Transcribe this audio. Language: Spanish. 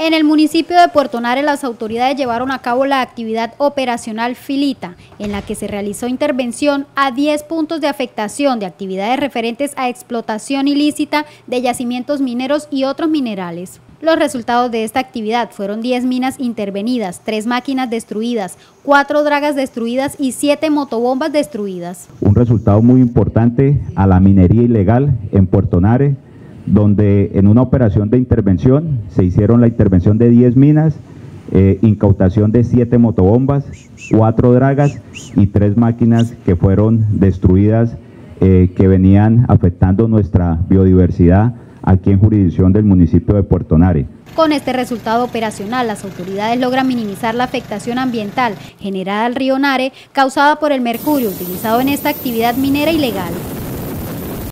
En el municipio de Puerto Nare, las autoridades llevaron a cabo la actividad operacional Filita, en la que se realizó intervención a 10 puntos de afectación de actividades referentes a explotación ilícita de yacimientos mineros y otros minerales. Los resultados de esta actividad fueron 10 minas intervenidas, 3 máquinas destruidas, 4 dragas destruidas y 7 motobombas destruidas. Un resultado muy importante a la minería ilegal en Puerto Nare, donde en una operación de intervención se hicieron la intervención de 10 minas, incautación de 7 motobombas, 4 dragas y 3 máquinas que fueron destruidas, que venían afectando nuestra biodiversidad aquí en jurisdicción del municipio de Puerto Nare. Con este resultado operacional, las autoridades logran minimizar la afectación ambiental generada al río Nare, causada por el mercurio utilizado en esta actividad minera ilegal.